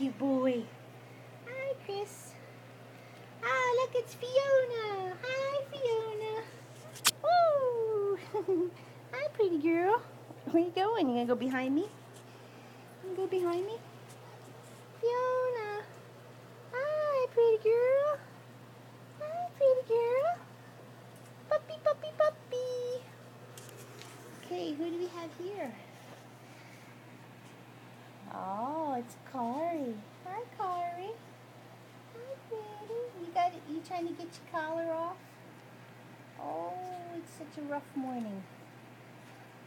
you, boy. Hi, Chris. Ah, oh, look, it's Fiona. Hi, Fiona. Ooh. Hi, pretty girl. Where you going? You gonna go behind me? You gonna go behind me? Fiona. Hi, pretty girl. Hi, pretty girl. Puppy, puppy, puppy. Okay, who do we have here? Oh, it's Kari. Hi, Kari. Hi, pretty. You trying to get your collar off? Oh, it's such a rough morning.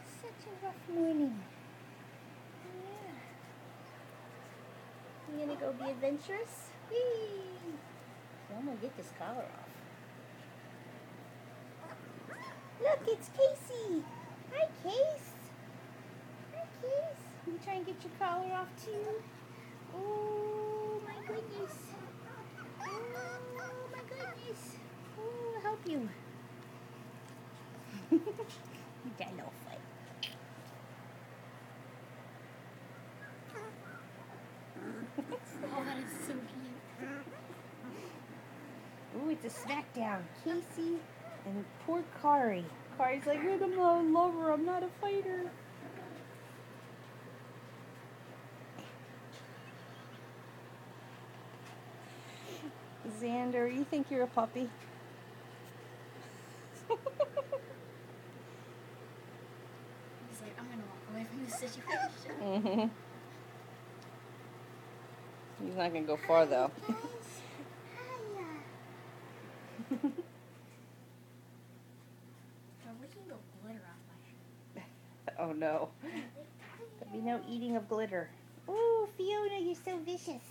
It's such a rough morning. Yeah. I'm gonna go be adventurous. Whee! So I'm gonna get this collar off. Look, it's Casey. Hi, Case. Hi, Case. You try and get your collar off too? Oh my goodness. Oh my goodness. Oh, I'll help you. You got a little fight. Oh, that is so cute. Oh, it's a smackdown. Casey and poor Kari. Kari's like, look, I'm not a lover, I'm not a fighter. Xander, you think you're a puppy? He's like, I'm going to walk away from this situation. Mm-hmm. He's not going to go far, though. Hiya. We can go glitter off my shirt. Oh, no. There'll be no eating of glitter. Ooh, Fiona, you're so vicious.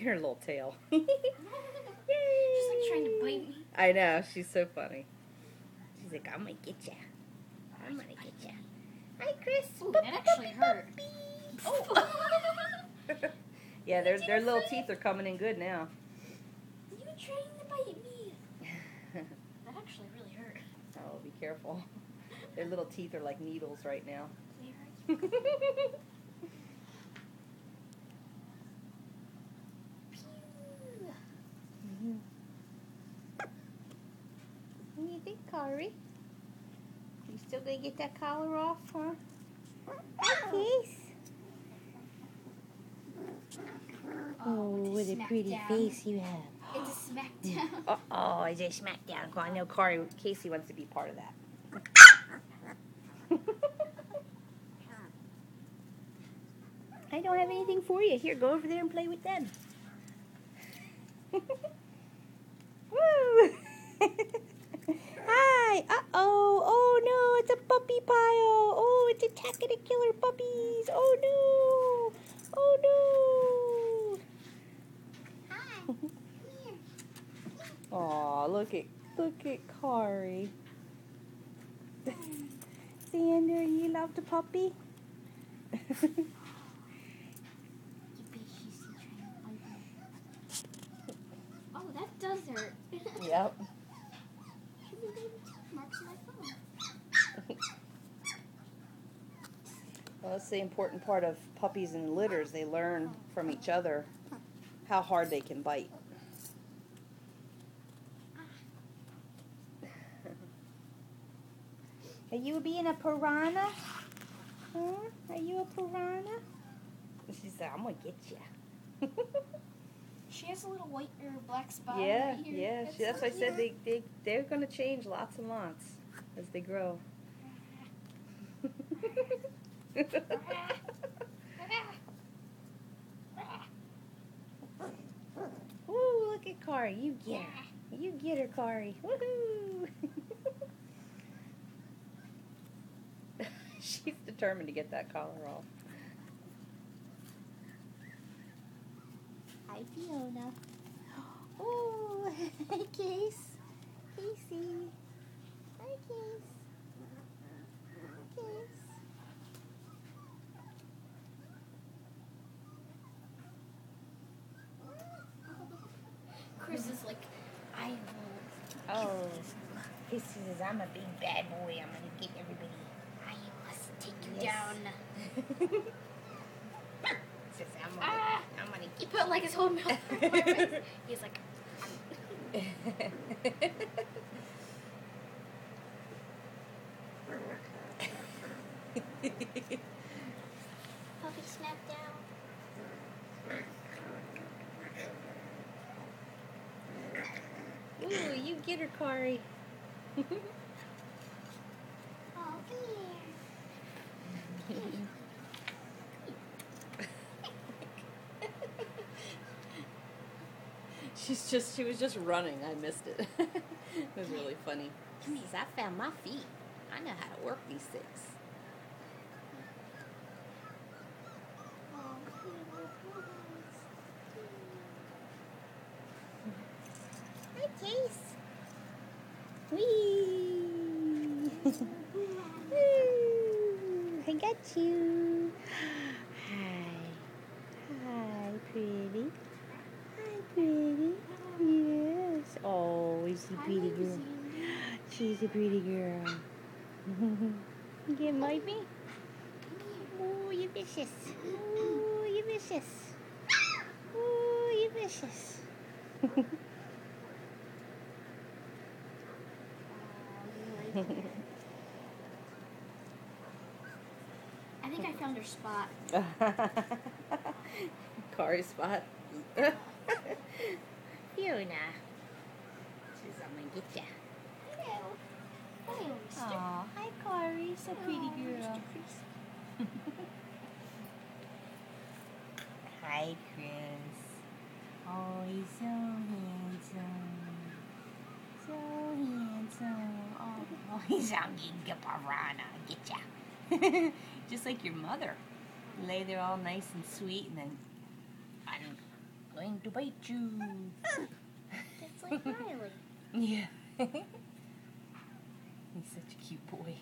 Your little tail. She's like trying to bite me. I know, she's so funny. She's like, I'm gonna get ya. I'm gonna get ya. Hi, Chris. Ooh, that actually hurt. Oh. Yeah, their little teeth are coming in good now. You were trying to bite me. That actually really hurt. Oh, be careful. Their little teeth are like needles right now. They hurt you. What do you think, Kari? You still gonna get that collar off, huh? Hi, Case. Oh, what a pretty face you have. It's a smackdown. Oh, it's a smackdown. I know Casey wants to be part of that. I don't have anything for you. Here, go over there and play with them. Woo! Hi! Uh-oh! Oh no, it's a puppy pile! Oh, it's attacking the killer puppies! Oh no! Oh no! Hi! Come here! Aw, look at Kari. Xander, you love the puppy? Oh, that does hurt. Yep. Well, that's the important part of puppies and litters. They learn from each other how hard they can bite. Are you being a piranha? Huh? Are you a piranha? She said, I'm going to get you. She has a little white or black spot. Yeah, right here. Yeah. That's why I said they're gonna change lots and lots as they grow. Ooh, look at Kari. You get her. You get her, Kari. Woohoo! She's determined to get that collar off. Hi, Fiona. Oh, hi, Case. Casey. Hi, Case. Case. Oh, he says, I'm a big bad boy. I'm going to get everybody. I must take you down. Says, I'm going to get you. He put, like, his whole mouth. He's like... Puppy snap down. Ooh, you get her, Kari. Oh, dear. She was just running. I missed it. It was really funny. Because I found my feet. I know how to work these things. Hi, Casey. Wee. Wee. I got you. Hi. Hi, pretty. Hi, pretty. Yes. Oh, is she pretty girl? She's a pretty girl. You can't bite me? Oh, you're vicious. Oh, you're vicious. Oh, you're vicious. Oh, I think I found her spot. Kari's spot. Fiona. She's on my get ya. Hello. Hello, Mr. Aww. Hi, Kari. So pretty girl. Hi, Chris. Oh, he's so handsome. So handsome. Oh, he's on the piranha. Get ya. Just like your mother. You lay there all nice and sweet, and then I'm going to bite you. That's like Riley. Yeah. He's such a cute boy.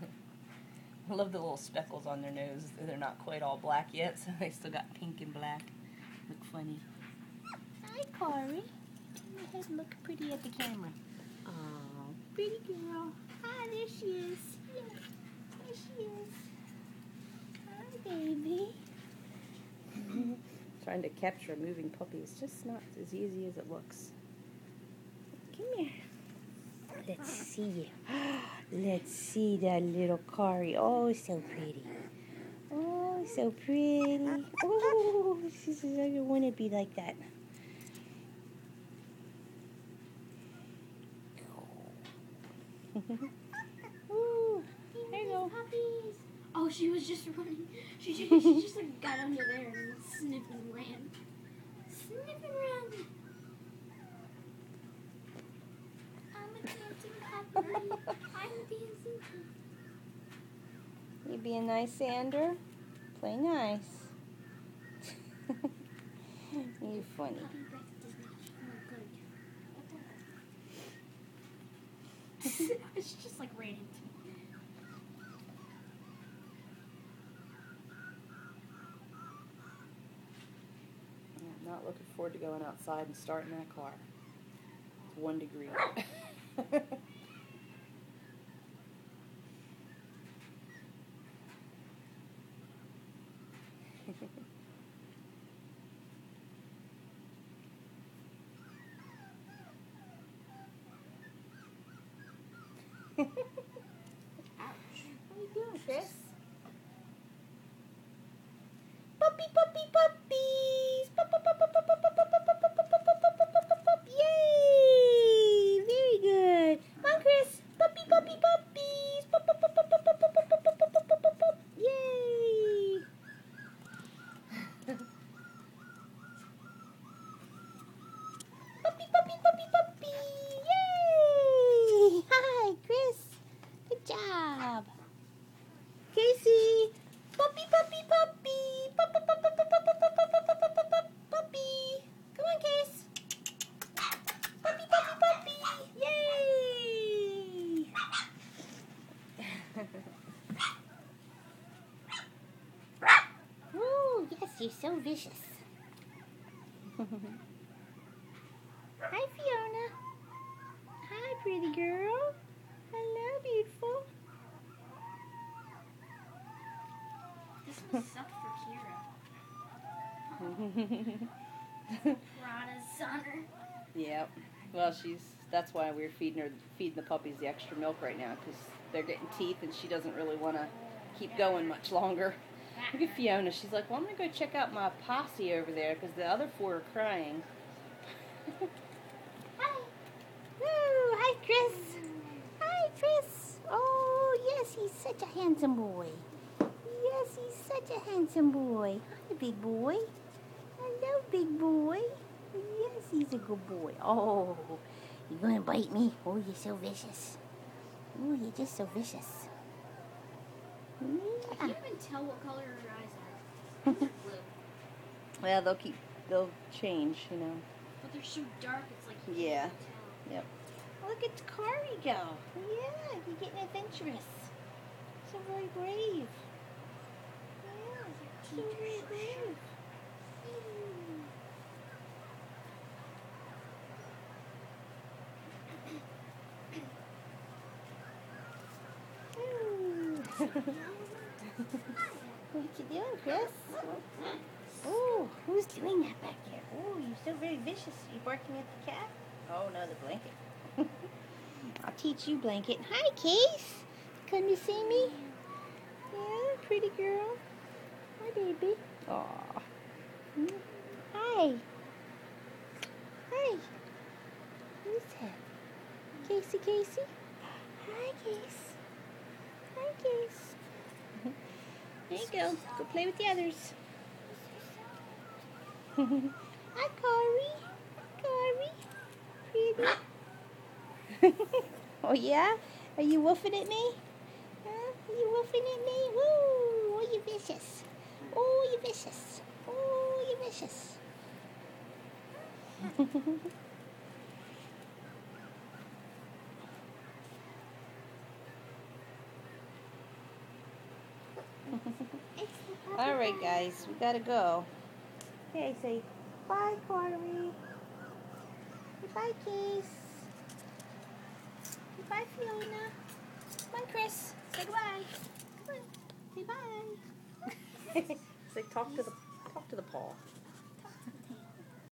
I love the little speckles on their nose. They're not quite all black yet, so they still got pink and black. Look funny. Hi, Kari. Your head looks pretty at the camera. Oh, pretty girl. Hi, there she is. Yeah, there she is. Hi, baby. Trying to capture a moving puppy is just not as easy as it looks. Come here. Let's see you. Let's see that little Kari. Oh, so pretty. Oh, so pretty. Oh, she says, I don't want to be like that. Ooh, there you go. Puppies. Oh, she was just running. She just like got under there and sniffed and ran. Sniff and ran. You being nice, Xander? Play nice. You're funny. It's just like ran into me. I'm not looking forward to going outside and starting that car. It's 1 degree. Ouch. What are you doing, Chris? Puppy, puppy, puppies! Pup, pup, pup, pup, pup, pup, pup, pup, pup, pup, pup, pup, pup, pup, pup, yay! Very good. Come on, Chris. Puppy, puppy, puppies! Pup, pup, pup, pup, pup, pup, pup, pup, pup, pup, pup, pup, pup, yay! Puppy, puppy, puppy, puppy! Yay! Hi, Chris. Good job. Casey. Puppy, puppy, puppy. Puppy, puppy, puppy, puppy, puppy. Come on, Casey. Puppy, puppy, puppy. Yay! Woo! Yes, you're so vicious. Hi, Fiona. pretty girl. Hello, beautiful. This one sucked for Kira. Piranha's on her. Yep. Well, that's why we're feeding the puppies the extra milk right now, because they're getting teeth and she doesn't really want to keep going much longer. Look at Fiona. She's like, well, I'm going to go check out my posse over there because the other four are crying. Hi. Woo, hi, Chris. Hi, Chris. Oh, yes, he's such a handsome boy. Yes, he's such a handsome boy. Hi, big boy. Hello, big boy. Yes, he's a good boy. Oh, you're going to bite me? Oh, you're so vicious. Oh, you're just so vicious. I can't even tell what color her eyes are. They're blue. Well, they'll change, you know. But they're so dark, it's like you can't tell. Yep. Look at Kari go. Yeah, you're getting adventurous. So very brave. Yeah, so very brave. What you doing, Chris? Oh, who's doing that back there? Oh, you're so very vicious. Are you barking at the cat? Oh, no, the blanket. I'll teach you, blanket. Hi, Casey. Come to see me? Yeah, pretty girl. Hi, baby. Aw. Hi. Hi. Who's that? Casey, Casey? Hi, Casey. Hi, Casey. There you go. Go play with the others. Hi, Kari. Kari. Pretty. Oh, yeah? Are you woofing at me? Are you woofing at me? Woo! Oh, you vicious. Oh, you vicious. Oh, you vicious. Alright, guys, we gotta go. Okay, say bye, Kari. Goodbye, Case. Goodbye, Fiona. Bye, Chris. Say goodbye. Goodbye. Say bye. Say talk to the paw.